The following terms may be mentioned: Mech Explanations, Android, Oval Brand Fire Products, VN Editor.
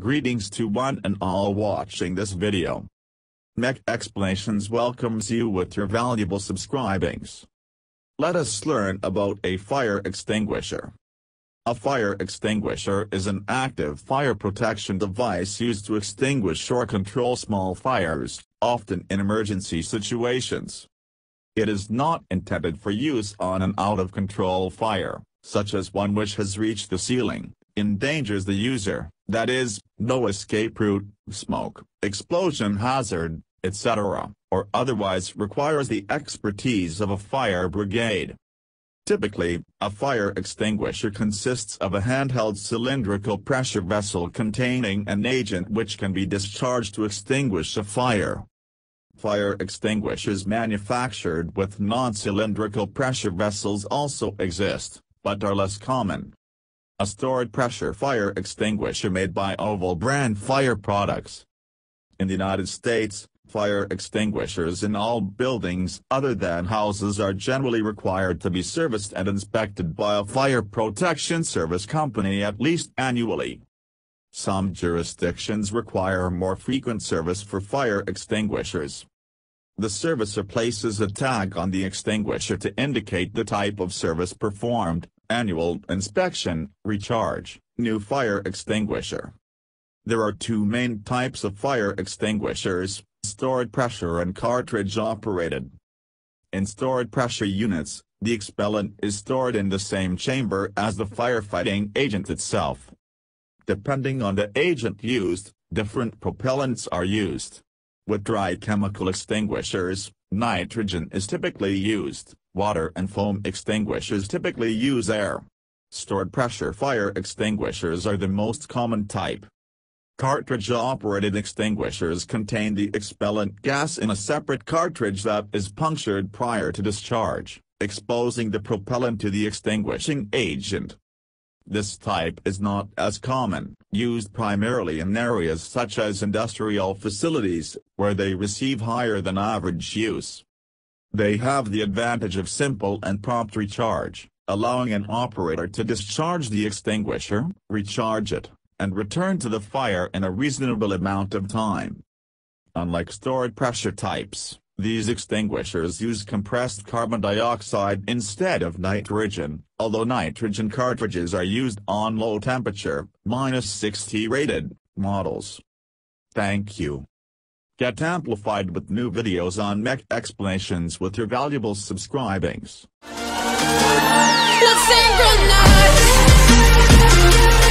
Greetings to one and all watching this video. Mech Explanations welcomes you with your valuable subscribings. Let us learn about a fire extinguisher. A fire extinguisher is an active fire protection device used to extinguish or control small fires, often in emergency situations. It is not intended for use on an out-of-control fire, such as one which has reached the ceiling, endangers the user, that is, no escape route, smoke, explosion hazard, etc., or otherwise requires the expertise of a fire brigade. Typically, a fire extinguisher consists of a handheld cylindrical pressure vessel containing an agent which can be discharged to extinguish a fire. Fire extinguishers manufactured with non-cylindrical pressure vessels also exist, but are less common. A stored pressure fire extinguisher made by Oval Brand Fire Products. In the United States, fire extinguishers in all buildings other than houses are generally required to be serviced and inspected by a fire protection service company at least annually. Some jurisdictions require more frequent service for fire extinguishers. The servicer places a tag on the extinguisher to indicate the type of service performed: annual inspection, recharge, new fire extinguisher. There are two main types of fire extinguishers, stored pressure and cartridge operated. In stored pressure units, the expellant is stored in the same chamber as the firefighting agent itself. Depending on the agent used, different propellants are used. With dry chemical extinguishers, nitrogen is typically used. Water and foam extinguishers typically use air. Stored pressure fire extinguishers are the most common type. Cartridge-operated extinguishers contain the expellant gas in a separate cartridge that is punctured prior to discharge, exposing the propellant to the extinguishing agent. This type is not as common, used primarily in areas such as industrial facilities, where they receive higher than average use. They have the advantage of simple and prompt recharge, allowing an operator to discharge the extinguisher, recharge it, and return to the fire in a reasonable amount of time. Unlike stored pressure types, these extinguishers use compressed carbon dioxide instead of nitrogen, although nitrogen cartridges are used on low temperature, -60 rated, models. Thank you. Get amplified with new videos on Mech Explanations with your valuable subscribings. Let's synchronize.